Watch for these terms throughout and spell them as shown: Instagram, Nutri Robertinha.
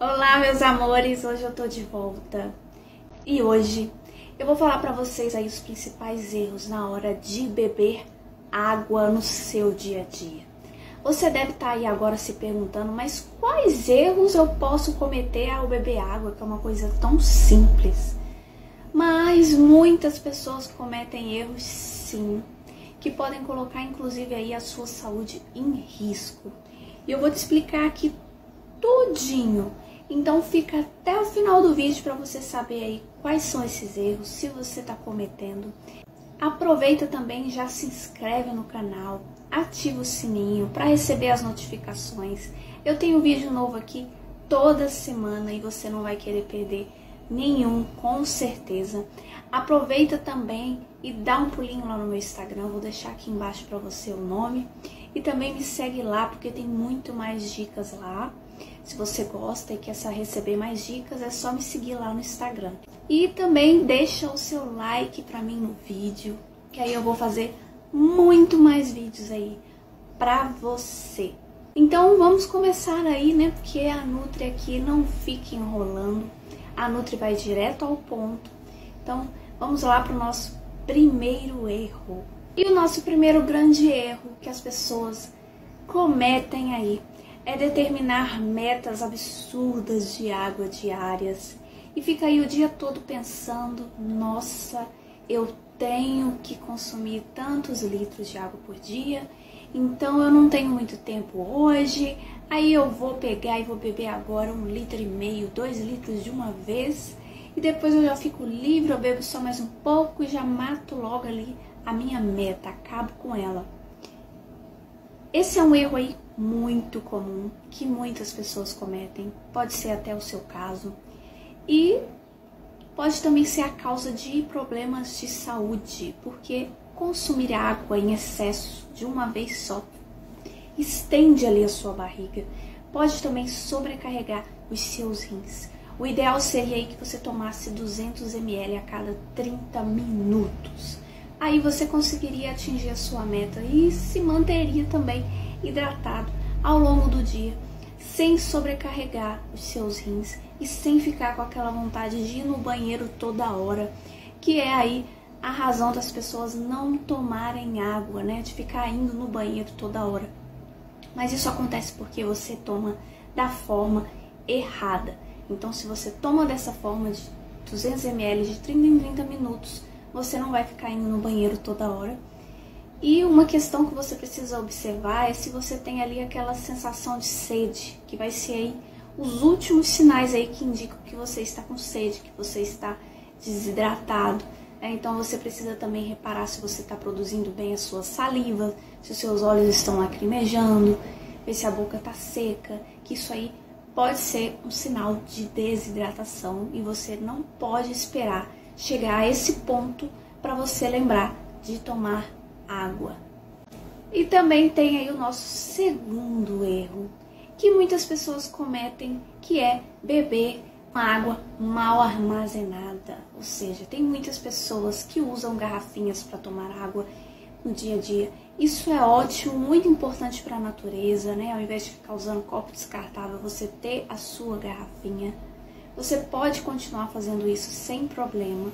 Olá, meus amores, hoje eu tô de volta e hoje eu vou falar pra vocês aí os principais erros na hora de beber água no seu dia a dia. Você deve estar aí agora se perguntando, mas quais erros eu posso cometer ao beber água, que é uma coisa tão simples. Mas muitas pessoas cometem erros sim, que podem colocar inclusive aí a sua saúde em risco. E eu vou te explicar aqui tudinho. Então fica até o final do vídeo para você saber aí quais são esses erros, se você está cometendo. Aproveita também, já se inscreve no canal, ativa o sininho para receber as notificações. Eu tenho vídeo novo aqui toda semana e você não vai querer perder nenhum, com certeza. Aproveita também e dá um pulinho lá no meu Instagram, eu vou deixar aqui embaixo para você o nome. E também me segue lá, porque tem muito mais dicas lá. Se você gosta e quer receber mais dicas, é só me seguir lá no Instagram. E também deixa o seu like pra mim no vídeo, que aí eu vou fazer muito mais vídeos aí pra você. Então vamos começar aí, né, porque a Nutri aqui não fica enrolando. A Nutri vai direto ao ponto. Então vamos lá pro nosso primeiro erro. E o nosso primeiro grande erro que as pessoas cometem aí é determinar metas absurdas de água diárias. E fica aí o dia todo pensando, nossa, eu tenho que consumir tantos litros de água por dia, então eu não tenho muito tempo hoje, aí eu vou pegar e vou beber agora 1,5 litro, 2 litros de uma vez, e depois eu já fico livre, eu bebo só mais um pouco e já mato logo ali a minha meta, acabo com ela. Esse é um erro aí muito comum, que muitas pessoas cometem, pode ser até o seu caso, e pode também ser a causa de problemas de saúde, porque consumir água em excesso de uma vez só estende ali a sua barriga, pode também sobrecarregar os seus rins. O ideal seria aí que você tomasse 200 ml a cada 30 minutos. Aí você conseguiria atingir a sua meta e se manteria também hidratado ao longo do dia, sem sobrecarregar os seus rins e sem ficar com aquela vontade de ir no banheiro toda hora, que é aí a razão das pessoas não tomarem água, né? De ficar indo no banheiro toda hora. Mas isso acontece porque você toma da forma errada. Então se você toma dessa forma de 200 ml de 30 em 30 minutos, você não vai ficar indo no banheiro toda hora. E uma questão que você precisa observar é se você tem ali aquela sensação de sede, que vai ser aí os últimos sinais aí que indicam que você está com sede, que você está desidratado. Então você precisa também reparar se você está produzindo bem a sua saliva, se os seus olhos estão lacrimejando, ver se a boca está seca, que isso aí pode ser um sinal de desidratação e você não pode esperar chegar a esse ponto para você lembrar de tomar água. E também tem aí o nosso segundo erro, que muitas pessoas cometem, que é beber água mal armazenada. Ou seja, tem muitas pessoas que usam garrafinhas para tomar água no dia a dia. Isso é ótimo, muito importante para a natureza, né? Ao invés de ficar usando copo descartável, você ter a sua garrafinha. Você pode continuar fazendo isso sem problema.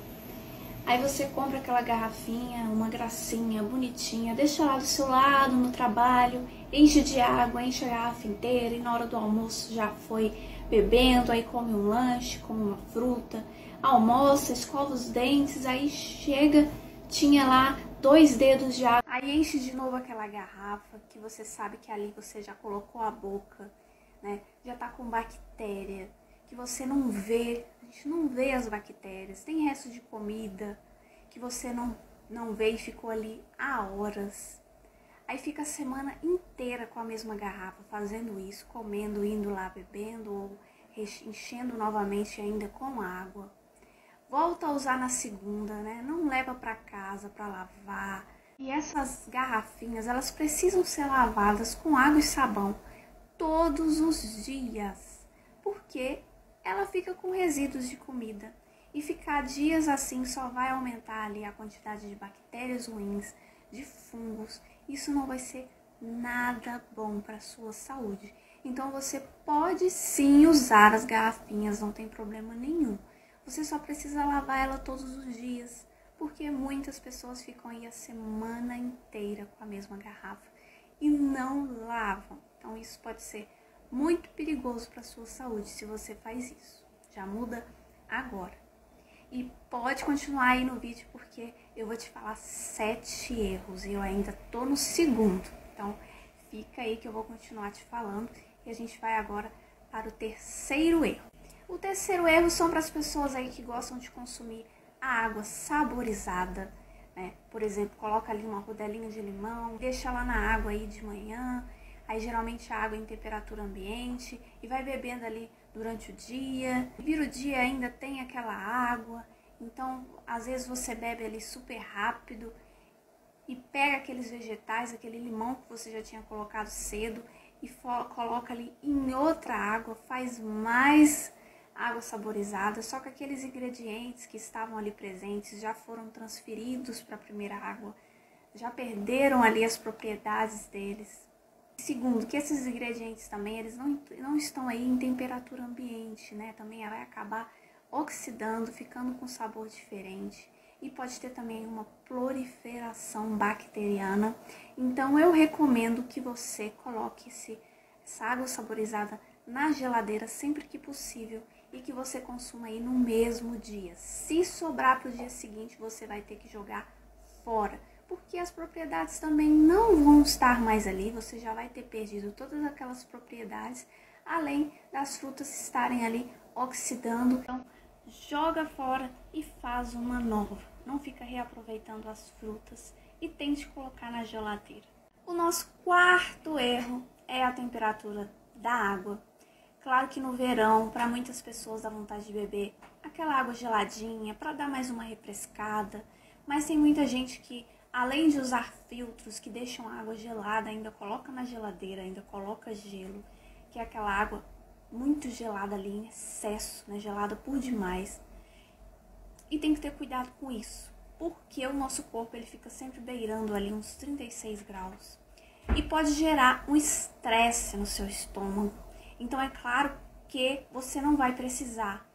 Aí você compra aquela garrafinha, uma gracinha, bonitinha, deixa lá do seu lado, no trabalho, enche de água, enche a garrafa inteira e na hora do almoço já foi bebendo, aí come um lanche, come uma fruta, almoça, escova os dentes, aí chega, tinha lá 2 dedos de água, aí enche de novo aquela garrafa que você sabe que ali você já colocou a boca, né? Já tá com bactéria, que você não vê, a gente não vê as bactérias, tem resto de comida que você não vê e ficou ali há horas. Aí fica a semana inteira com a mesma garrafa, fazendo isso, comendo, indo lá, bebendo ou enchendo novamente ainda com água. Volta a usar na segunda, né? Não leva para casa para lavar. E essas garrafinhas, elas precisam ser lavadas com água e sabão todos os dias, porque ela fica com resíduos de comida e ficar dias assim só vai aumentar ali a quantidade de bactérias ruins, de fungos. Isso não vai ser nada bom para a sua saúde. Então, você pode sim usar as garrafinhas, não tem problema nenhum. Você só precisa lavar ela todos os dias, porque muitas pessoas ficam aí a semana inteira com a mesma garrafa e não lavam. Então, isso pode ser muito perigoso para a sua saúde se você faz isso. Já muda agora. E pode continuar aí no vídeo, porque eu vou te falar 7 erros e eu ainda tô no segundo. Então, fica aí que eu vou continuar te falando. E a gente vai agora para o terceiro erro. O terceiro erro são para as pessoas aí que gostam de consumir a água saborizada, né? Por exemplo, coloca ali uma rodelinha de limão, deixa lá na água aí de manhã, aí geralmente a água em temperatura ambiente, e vai bebendo ali durante o dia, e vira o dia ainda tem aquela água, então às vezes você bebe ali super rápido e pega aqueles vegetais, aquele limão que você já tinha colocado cedo, e coloca ali em outra água, faz mais água saborizada, só que aqueles ingredientes que estavam ali presentes já foram transferidos para a primeira água, já perderam ali as propriedades deles. Segundo, que esses ingredientes também, eles não estão aí em temperatura ambiente, né? Também vai acabar oxidando, ficando com sabor diferente. E pode ter também uma proliferação bacteriana. Então, eu recomendo que você coloque essa água saborizada na geladeira sempre que possível e que você consuma aí no mesmo dia. Se sobrar para o dia seguinte, você vai ter que jogar fora, porque as propriedades também não vão estar mais ali, você já vai ter perdido todas aquelas propriedades, além das frutas estarem ali oxidando. Então, joga fora e faz uma nova, não fica reaproveitando as frutas e tente colocar na geladeira. O nosso quarto erro é a temperatura da água. Claro que no verão, para muitas pessoas dá vontade de beber aquela água geladinha, para dar mais uma refrescada, mas tem muita gente que, além de usar filtros que deixam a água gelada, ainda coloca na geladeira, ainda coloca gelo, que é aquela água muito gelada ali em excesso, né? Gelada por demais. E tem que ter cuidado com isso, porque o nosso corpo ele fica sempre beirando ali uns 36 graus e pode gerar um estresse no seu estômago. Então é claro que você não vai precisar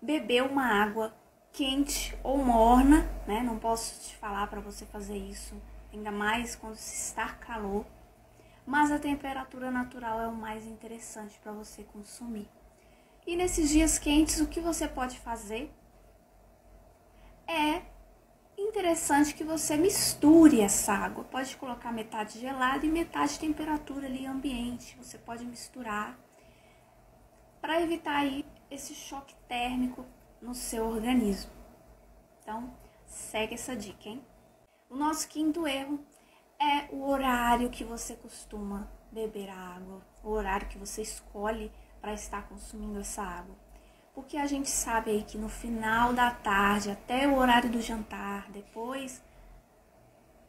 beber uma água quente ou morna, né? Não posso te falar para você fazer isso, ainda mais quando se está calor, mas a temperatura natural é o mais interessante para você consumir. E nesses dias quentes, o que você pode fazer? É interessante que você misture essa água, pode colocar metade gelada e metade temperatura ali ambiente, você pode misturar para evitar aí esse choque térmico no seu organismo. Então, segue essa dica, hein? O nosso quinto erro é o horário que você costuma beber a água, o horário que você escolhe para estar consumindo essa água. Porque a gente sabe aí que no final da tarde, até o horário do jantar, depois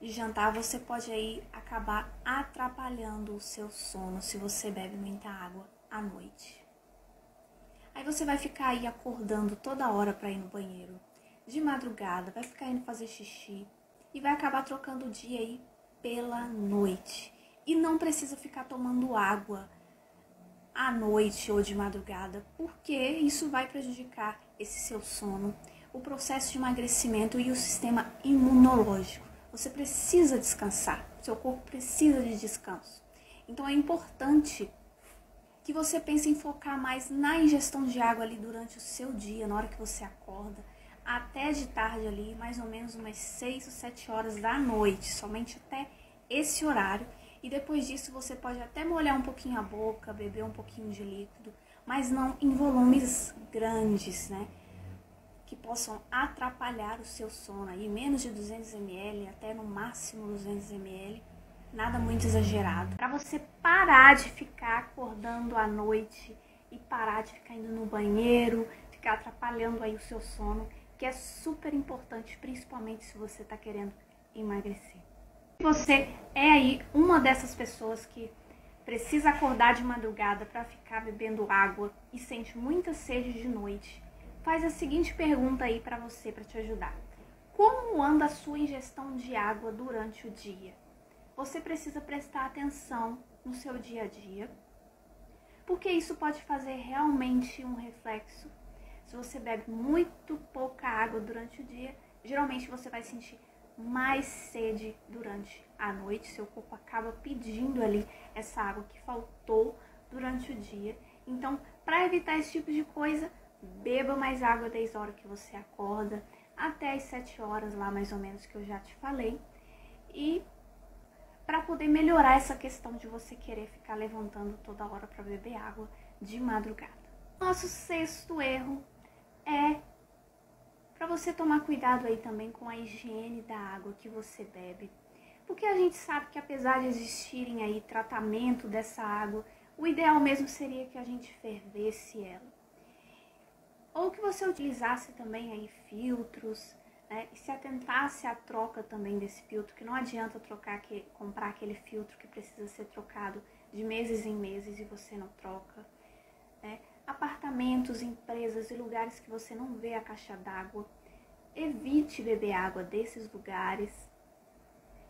de jantar, você pode aí acabar atrapalhando o seu sono se você bebe muita água à noite. Aí você vai ficar aí acordando toda hora para ir no banheiro, de madrugada, vai ficar indo fazer xixi e vai acabar trocando o dia aí pela noite. E não precisa ficar tomando água à noite ou de madrugada, porque isso vai prejudicar esse seu sono, o processo de emagrecimento e o sistema imunológico. Você precisa descansar, seu corpo precisa de descanso. Então é importante que você pense em focar mais na ingestão de água ali durante o seu dia, na hora que você acorda, até de tarde ali, mais ou menos umas 6 ou 7 horas da noite, somente até esse horário. E depois disso você pode até molhar um pouquinho a boca, beber um pouquinho de líquido, mas não em volumes grandes, né? Que possam atrapalhar o seu sono aí, menos de 200 ml, até no máximo 200 ml. Nada muito exagerado. Para você parar de ficar acordando à noite e parar de ficar indo no banheiro, ficar atrapalhando aí o seu sono, que é super importante, principalmente se você está querendo emagrecer. Se você é aí uma dessas pessoas que precisa acordar de madrugada para ficar bebendo água e sente muita sede de noite, faz a seguinte pergunta aí para você, para te ajudar. Como anda a sua ingestão de água durante o dia? Você precisa prestar atenção no seu dia a dia porque isso pode fazer realmente um reflexo. Se você bebe muito pouca água durante o dia, geralmente você vai sentir mais sede durante a noite, seu corpo acaba pedindo ali essa água que faltou durante o dia. Então, para evitar esse tipo de coisa, beba mais água desde a hora que você acorda, até as 7 horas lá mais ou menos, que eu já te falei. E para poder melhorar essa questão de você querer ficar levantando toda hora para beber água de madrugada. Nosso sexto erro é para você tomar cuidado aí também com a higiene da água que você bebe. Porque a gente sabe que, apesar de existirem aí tratamento dessa água, o ideal mesmo seria que a gente fervesse ela. Ou que você utilizasse também aí filtros, né, e se atentasse à troca também desse filtro, que não adianta comprar aquele filtro que precisa ser trocado de meses em meses e você não troca, né? Apartamentos, empresas e lugares que você não vê a caixa d'água, evite beber água desses lugares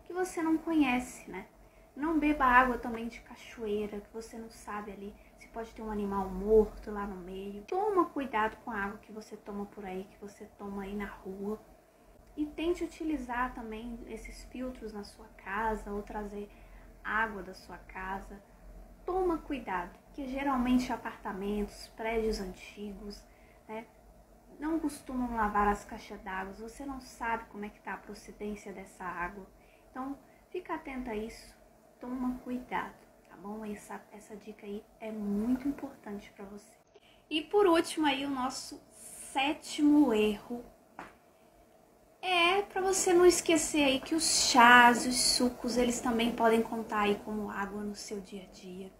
que você não conhece, né? Não beba água também de cachoeira, que você não sabe ali se pode ter um animal morto lá no meio. Toma cuidado com a água que você toma por aí, que você toma aí na rua. E tente utilizar também esses filtros na sua casa, ou trazer água da sua casa. Toma cuidado, porque geralmente apartamentos, prédios antigos, né, não costumam lavar as caixas d'água. Você não sabe como é que está a procedência dessa água. Então, fica atenta a isso. Toma cuidado, tá bom? Essa dica aí é muito importante para você. E por último aí, o nosso sétimo erro é para você não esquecer aí que os chás, os sucos, eles também podem contar aí como água no seu dia a dia.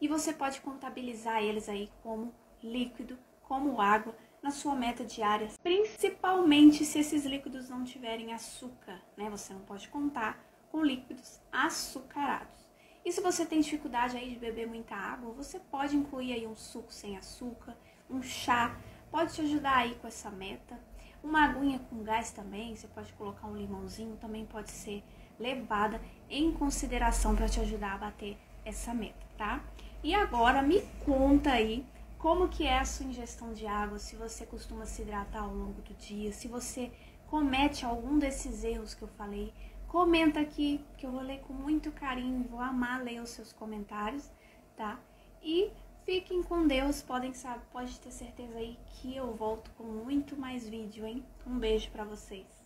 E você pode contabilizar eles aí como líquido, como água na sua meta diária, principalmente se esses líquidos não tiverem açúcar, né? Você não pode contar com líquidos açucarados. E se você tem dificuldade aí de beber muita água, você pode incluir aí um suco sem açúcar, um chá, pode te ajudar aí com essa meta. Uma aguinha com gás também, você pode colocar um limãozinho, também pode ser levada em consideração para te ajudar a bater essa meta, tá? E agora me conta aí como que é a sua ingestão de água, se você costuma se hidratar ao longo do dia, se você comete algum desses erros que eu falei. Comenta aqui, que eu vou ler com muito carinho, vou amar ler os seus comentários, tá? E fiquem com Deus, pode ter certeza aí que eu volto com muito mais vídeo, hein? Um beijo pra vocês.